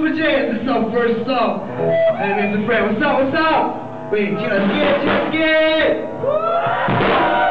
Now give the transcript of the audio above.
For Janne. This is our first song. And it's a friend. What's up? Wait, just get it.